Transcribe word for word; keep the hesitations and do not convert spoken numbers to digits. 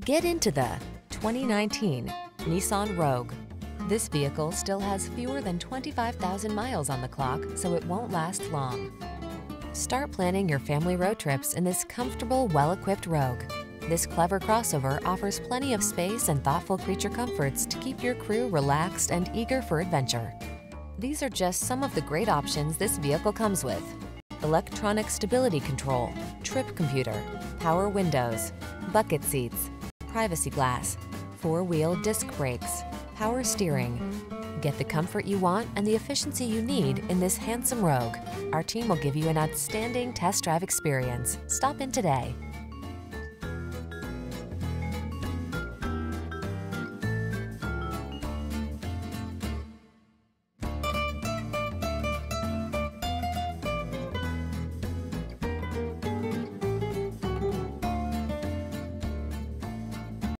Get into the twenty nineteen Nissan Rogue. This vehicle still has fewer than twenty-five thousand miles on the clock, so it won't last long. Start planning your family road trips in this comfortable, well-equipped Rogue. This clever crossover offers plenty of space and thoughtful creature comforts to keep your crew relaxed and eager for adventure. These are just some of the great options this vehicle comes with: electronic stability control, trip computer, power windows, bucket seats, privacy glass, four-wheel disc brakes, power steering. Get the comfort you want and the efficiency you need in this handsome Rogue. Our team will give you an outstanding test drive experience. Stop in today.